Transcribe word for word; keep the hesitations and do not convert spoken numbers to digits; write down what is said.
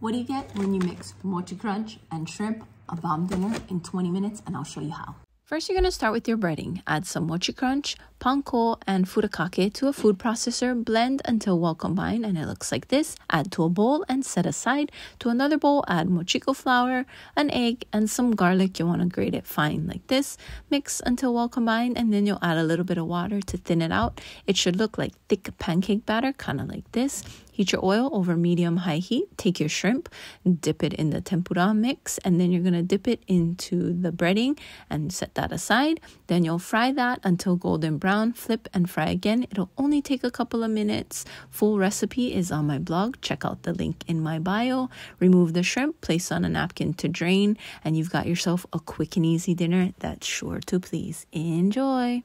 What do you get when you mix mochi crunch and shrimp? A bomb dinner in twenty minutes, and I'll show you how. First, you're going to start with your breading. Add some mochi crunch, panko, and furikake to a food processor. Blend until well combined, and it looks like this. Add to a bowl and set aside. To another bowl, add mochiko flour, an egg, and some garlic. You want to grate it fine like this. Mix until well combined, and then you'll add a little bit of water to thin it out. It should look like thick pancake batter, kind of like this. Heat your oil over medium-high heat. Take your shrimp, dip it in the tempura mix, and then you're going to dip it into the breading and set that aside. Then you'll fry that until golden brown. Flip and fry again. It'll only take a couple of minutes. Full recipe is on my blog. Check out the link in my bio. Remove the shrimp, place on a napkin to drain, and you've got yourself a quick and easy dinner that's sure to please. Enjoy!